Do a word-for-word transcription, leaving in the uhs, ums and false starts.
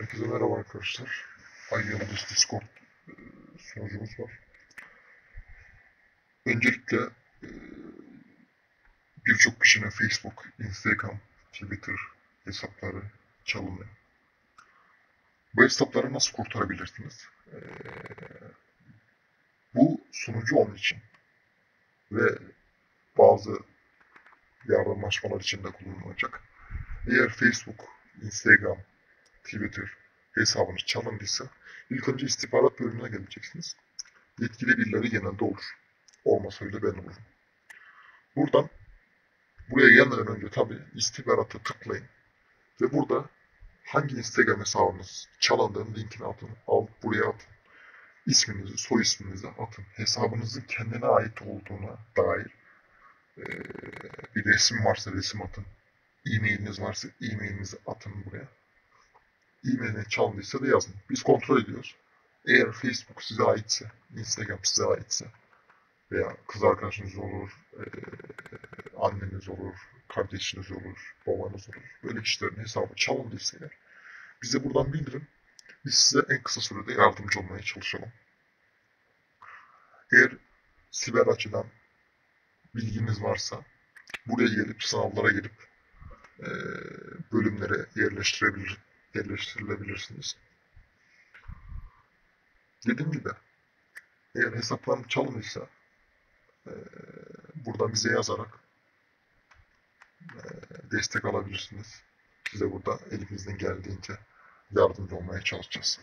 Herkese merhaba arkadaşlar. Ayyıldız Discord sunucumuz var. Öncelikle birçok kişinin Facebook, Instagram, Twitter hesapları çalınıyor. Bu hesapları nasıl kurtarabilirsiniz? Bu sunucu onun için ve bazı yardımlaşmalar için de kullanılacak. Eğer Facebook, Instagram, Twitter hesabınız çalındıysa ilk önce istihbarat bölümüne geleceksiniz. Yetkili birileri genelde olur. Olmasa öyle ben olurum. Buradan buraya gelmeden önce tabi istihbarata tıklayın ve burada hangi Instagram hesabınız çalındığının linkini atın, al buraya atın. İsminizi, soy isminizi atın. Hesabınızın kendine ait olduğuna dair ee, bir resim varsa resim atın. E-mailiniz varsa e-mailinizi atın buraya. E-mailini çalındıysa da yazın. Biz kontrol ediyoruz. Eğer Facebook size aitse, Instagram size aitse veya kız arkadaşınız olur, e, anneniz olur, kardeşiniz olur, babanız olur. Böyle kişilerin hesabı çalındıysa eğer bize buradan bildirin. Biz size en kısa sürede yardımcı olmaya çalışalım. Eğer siber açıdan bilginiz varsa buraya gelip sınavlara gelip e, bölümlere yerleştirebilir. yerleştirilebilirsiniz. Dediğim gibi eğer hesaplarım çalınırsa e, buradan bize yazarak e, destek alabilirsiniz. Size burada elimizden geldiğince yardımcı olmaya çalışacağız.